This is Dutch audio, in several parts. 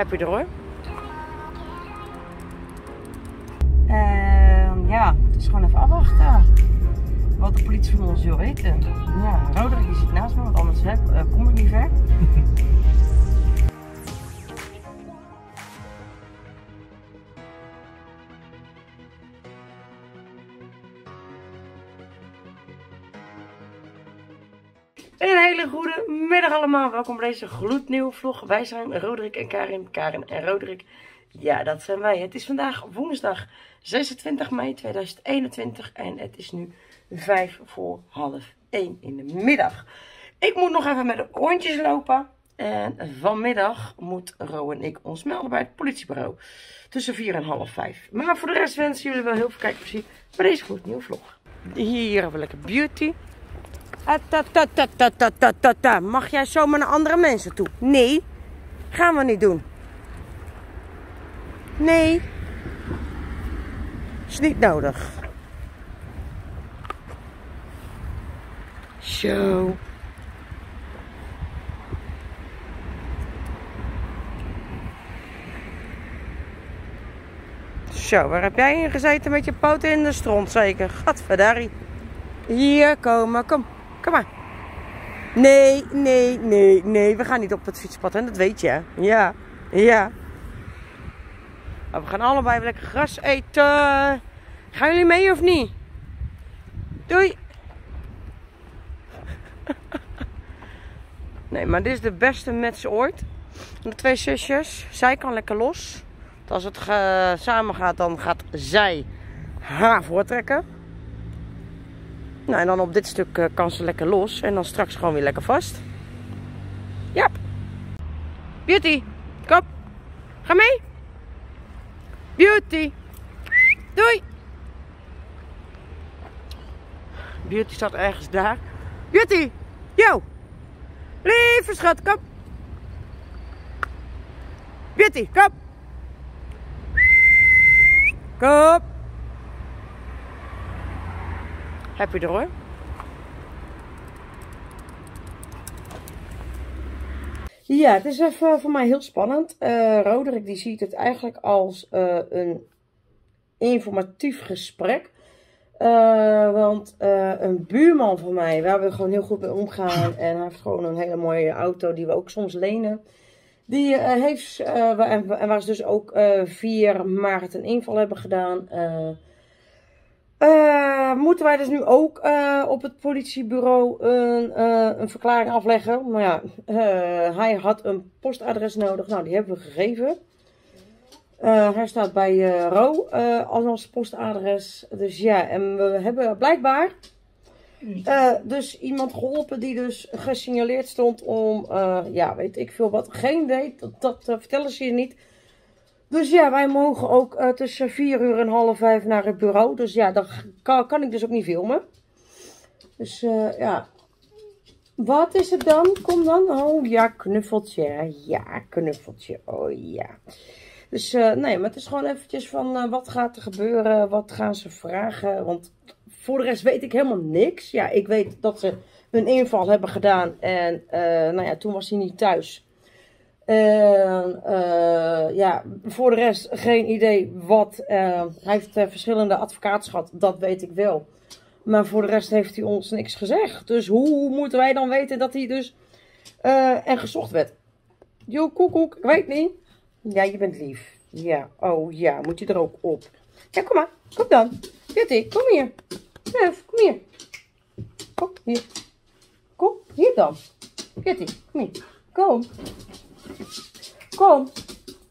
heb je er hoor. Ja, het is gewoon even afwachten wat de politie van ons wil weten. Ja, Roderick die zit naast me, want anders kom ik niet ver. Een hele goede middag allemaal. Welkom bij deze gloednieuwe vlog. Wij zijn Roderick en Carin. Carin en Roderick. Ja, dat zijn wij. Het is vandaag woensdag 26 mei 2021 en het is nu 1:05 in de middag. Ik moet nog even met de hondjes lopen. En vanmiddag moet Ro en ik ons melden bij het politiebureau. Tussen 4 en 4:30. Maar voor de rest wensen jullie wel heel veel kijkplezier bij deze gloednieuwe vlog. Hier hebben we lekker beauty. Mag jij zomaar naar andere mensen toe? Nee, gaan we niet doen. Nee, is niet nodig. Zo. Zo, waar heb jij in gezeten met je poten in de stront zeker? Gadverdarrie. Hier, kom maar. Nee, nee, we gaan niet op het fietspad en dat weet je. Ja, ja. We gaan allebei lekker gras eten. Gaan jullie mee of niet? Doei! Nee, maar dit is de beste match ooit. De twee zusjes. Zij kan lekker los. Want als het samen gaat, dan gaat zij haar voortrekken. Nou, en dan op dit stuk kan ze lekker los. En dan straks gewoon weer lekker vast. Ja. Beauty, kom. Ga mee. Beauty! Doei! Beauty staat ergens daar. Beauty! Yo! Lieve schat, kom! Beauty, kom! Kom! Heb je er hoor. Ja, het is even voor mij heel spannend. Roderick die ziet het eigenlijk als een informatief gesprek. Want een buurman van mij, waar we gewoon heel goed mee omgaan. En hij heeft gewoon een hele mooie auto die we ook soms lenen. Die heeft, en waar ze dus ook 4 maart een inval hebben gedaan. Moeten wij dus nu ook op het politiebureau een verklaring afleggen? Maar ja, hij had een postadres nodig. Nou, die hebben we gegeven. Hij staat bij Ro als ons postadres. Dus ja, en we hebben blijkbaar dus iemand geholpen die dus gesignaleerd stond om, ja, weet ik veel wat, geen deed. Dat vertellen ze je niet. Dus ja, wij mogen ook tussen 4 uur en 4:30 naar het bureau. Dus ja, dat kan ik dus ook niet filmen. Dus ja. Wat is het dan? Kom dan. Oh ja, knuffeltje. Ja, knuffeltje. Oh ja. Dus nee, maar het is gewoon eventjes van wat gaat er gebeuren? Wat gaan ze vragen? Want voor de rest weet ik helemaal niks. Ja, ik weet dat ze een inval hebben gedaan. En nou ja, toen was hij niet thuis. En ja, voor de rest geen idee wat. Hij heeft verschillende advocaten gehad, dat weet ik wel. Maar voor de rest heeft hij ons niks gezegd. Dus hoe moeten wij dan weten dat hij dus en gezocht werd? Jo, koekoek, ik weet niet. Ja, je bent lief. Ja, oh ja, moet je er ook op. Ja, kom maar, kom dan. Beauty, kom hier. Nuf, kom hier. Kom hier. Kom hier dan. Beauty, kom hier. Kom. Kom.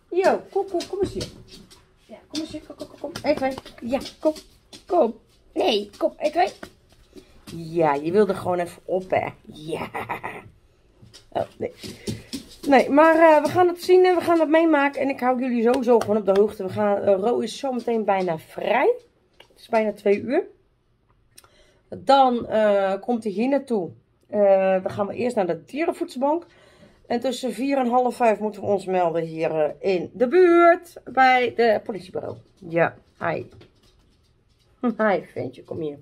Yo, kom eens hier. Ja, kom eens hier. Kom. 1, 2. Ja, kom. Kom. Nee, kom. 1, 2. Ja, je wilde gewoon even op, hè. Ja. Oh, nee. Nee, maar we gaan het zien en we gaan het meemaken. En ik hou jullie sowieso gewoon op de hoogte. We gaan, Ro is zometeen bijna vrij. Het is bijna 2 uur. Dan komt hij hier naartoe. Dan gaan we eerst naar de dierenvoedselbank. En tussen 4 en 4:30 moeten we ons melden hier in de buurt bij de politiebureau. Ja, hi. Hi, ventje, kom hier.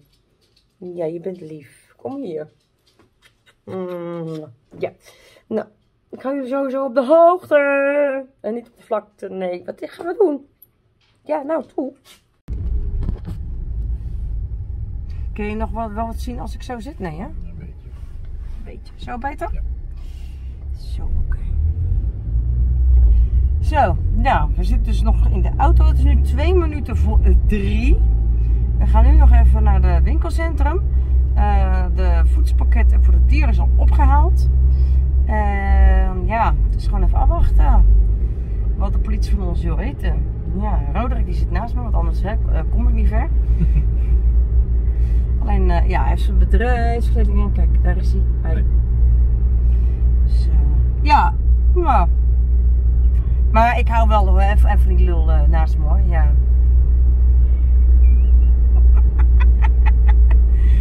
Ja, je bent lief. Kom hier. Ja, nou, Ik hou jullie sowieso op de hoogte. En niet op de vlakte. Nee, wat gaan we doen? Ja, nou, toe. Kun je nog wel wat zien als ik zo zit? Nee, hè? Een beetje. Een beetje. Zo beter? Ja. Zo, oké. Zo, nou, we zitten dus nog in de auto. Het is nu 2 minuten voor 3. We gaan nu nog even naar het winkelcentrum. De voedselpakketten voor de dieren is al opgehaald. Ja, het is gewoon even afwachten wat de politie van ons wil weten. Ja, Roderick die zit naast me, want anders kom ik niet ver. Alleen, ja, hij heeft zijn bedrijfskleding in. Kijk, daar is hij. Hey. Dus, ja, nou. Maar ik hou wel even van die lul naast me, hoor. Ja.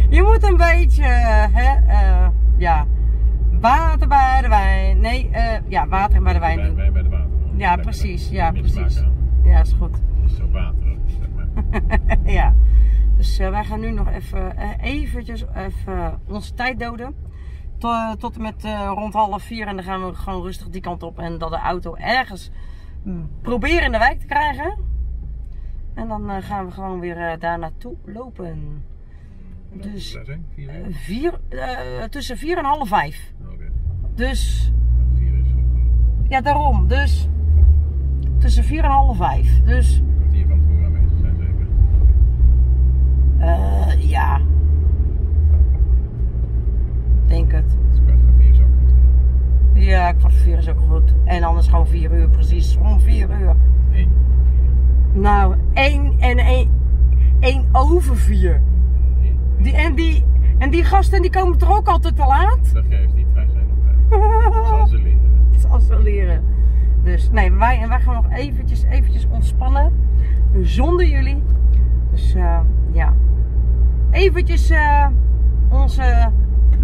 Je moet een beetje, hè, ja, water bij de wijn. Nee, ja, water bij de wijn doen. Bij de water. Ja, precies, ja, precies. Ja, is goed. Dat is zo water, zeg maar. Ja, dus wij gaan nu nog even onze tijd doden. Tot en met rond 15:30 en dan gaan we gewoon rustig die kant op en dat de auto ergens proberen in de wijk te krijgen. En dan gaan we gewoon weer daar naartoe lopen. Dus 4, tussen 4 en half 5. Okay. Dus, ja, daarom. Dus tussen 4 en half 5. Dus. Kwartier van het programma zijn zeker. Ja. Denk het. Dus 4:15 is ook goed. Ja, 4:15 is ook goed. En anders gewoon 4 uur, precies. Om 4 uur. 1:04. Nou, 1 over 4. En die gasten die komen toch ook altijd te laat? Dat geeft niet, wij zijn op tijd. Dat zal ze leren. Dat zal ze leren. Dus nee, wij gaan nog eventjes ontspannen. Zonder jullie. Dus ja. Eventjes onze... Ik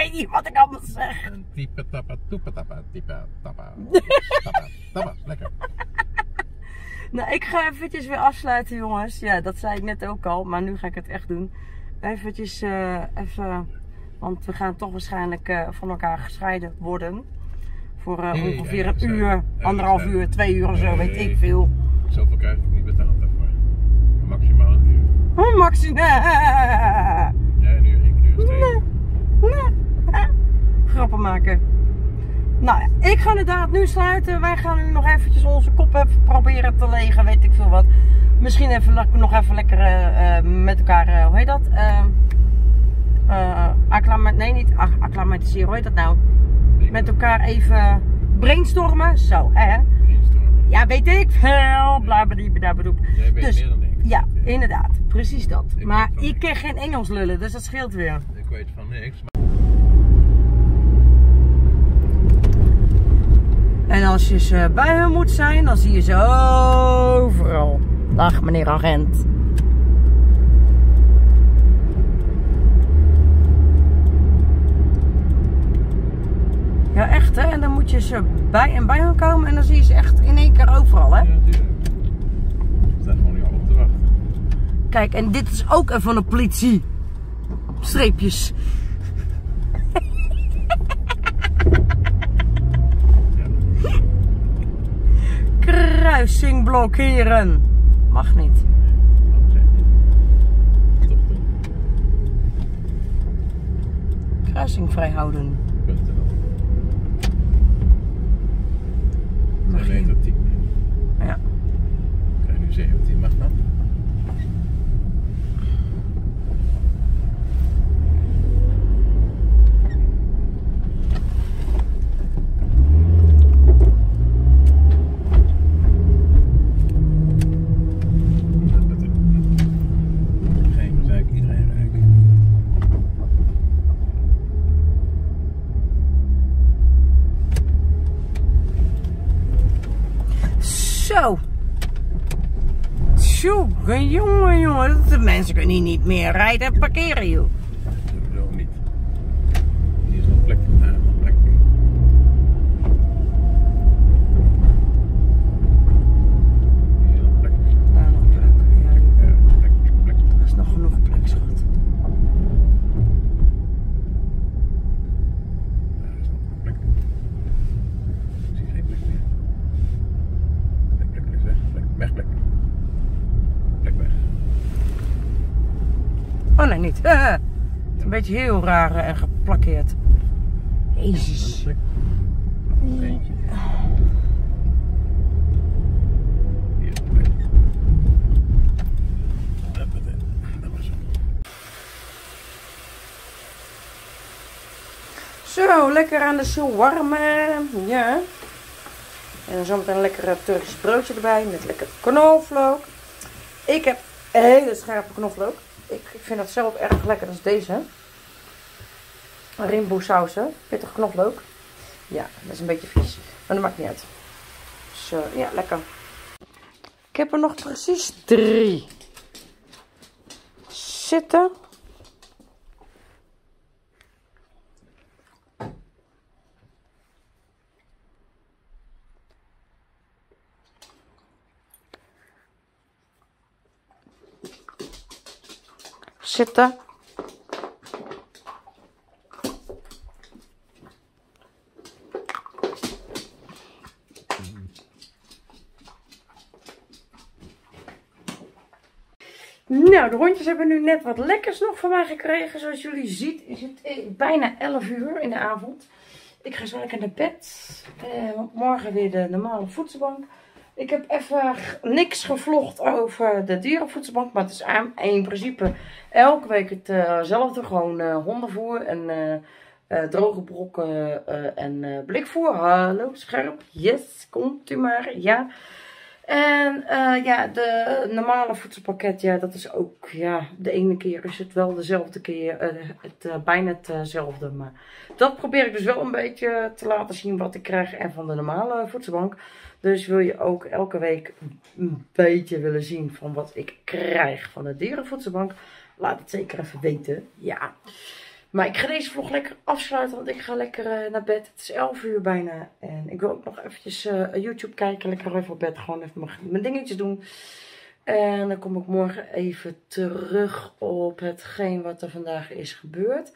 weet niet wat ik allemaal zeg. Lekker. Nou, ik ga eventjes weer afsluiten, jongens. Ja, dat zei ik net ook al, maar nu ga ik het echt doen. Eventjes, want we gaan toch waarschijnlijk van elkaar gescheiden worden. Voor ongeveer een uur, 1,5 uur, 2 uur of zo, weet ik veel. Zoveel krijg ik niet betaald daarvoor. Maximaal een uur. Oh, maximaal. Nee, een uur, 1 uur. Grappen maken. Nou ja, ik ga inderdaad nu sluiten. Wij gaan nu nog eventjes onze kop even proberen te legen, weet ik veel wat. Misschien even, nog even lekker met elkaar, hoe heet dat? Acclimatiseren, hoe heet dat nou? Met elkaar even brainstormen. Zo, hè? Brainstormen. Ja, weet ik veel. Blabberdiebedabberdoep. Jij weet dus, meer dan ik. Ja, inderdaad. Precies dat. Maar ik ken geen Engels lullen, dus dat scheelt weer. Ik weet van niks. Maar... En als je ze bij hem moet zijn, dan zie je ze overal. Dag, meneer agent. Ja, echt hè? En dan moet je ze bij hem komen en dan zie je ze echt in één keer overal hè? Ja, natuurlijk. Ze staan gewoon niet al op te wachten. Kijk, en dit is ook van de politie. Streepjes. Kruising blokkeren. Mag niet. Kruising vrijhouden. Mag niet. Ja. Krijg je nu 17, mag dan? Jongen, jongen, de mensen kunnen hier niet meer rijden en parkeren, joh. Sowieso niet. Hier is nog plek, daar nog plek. tijd. Een beetje heel raar en geplakkeerd. Jezus. Eentje. Zo, lekker aan de shawarma. Ja. En dan zometeen een lekker Turkisch broodje erbij met lekker knoflook. Ik heb hele scherpe knoflook. Ik vind dat zelf erg lekker, dat is deze. Rimboe sausen, pittig knoflook. Ja, dat is een beetje vies, maar dat maakt niet uit. Zo, ja, lekker. Ik heb er nog precies 3 zitten. Nou, de hondjes hebben nu net wat lekkers nog van mij gekregen. Zoals jullie zien is het bijna 11 uur in de avond. Ik ga zo lekker naar bed. Morgen weer de normale voedselbank. Ik heb even niks gevlogd over de dierenvoedselbank. Maar het is in principe elke week hetzelfde. Gewoon hondenvoer en droge brokken en blikvoer. Hallo, scherp. Yes, komt u maar. Ja. En ja, de normale voedselpakket, ja, dat is ook, ja, de ene keer is het wel dezelfde keer, bijna hetzelfde. Maar dat probeer ik dus wel een beetje te laten zien wat ik krijg en van de normale voedselbank. Dus wil je ook elke week een beetje willen zien van wat ik krijg van de dierenvoedselbank, laat het zeker even weten, ja. Maar ik ga deze vlog lekker afsluiten, want ik ga lekker naar bed. Het is 11 uur bijna. En ik wil ook nog eventjes YouTube kijken. Lekker even op bed, gewoon even mijn dingetjes doen. En dan kom ik morgen even terug op hetgeen wat er vandaag is gebeurd.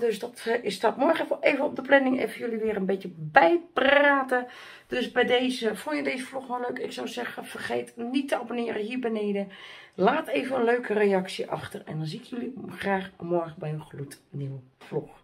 Dus dat staat morgen even op de planning. Even jullie weer een beetje bijpraten. Dus bij deze, vond je deze vlog wel leuk? Ik zou zeggen, vergeet niet te abonneren hier beneden. Laat even een leuke reactie achter. En dan zie ik jullie graag morgen bij een gloednieuwe vlog.